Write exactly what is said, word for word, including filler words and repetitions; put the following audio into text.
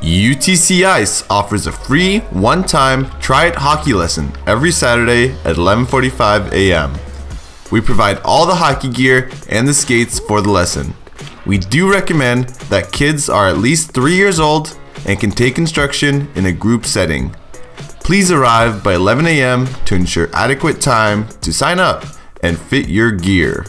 U T C Ice offers a free, one-time, try-it hockey lesson every Saturday at eleven forty-five a m We provide all the hockey gear and the skates for the lesson. We do recommend that kids are at least three years old and can take instruction in a group setting. Please arrive by eleven a m to ensure adequate time to sign up and fit your gear.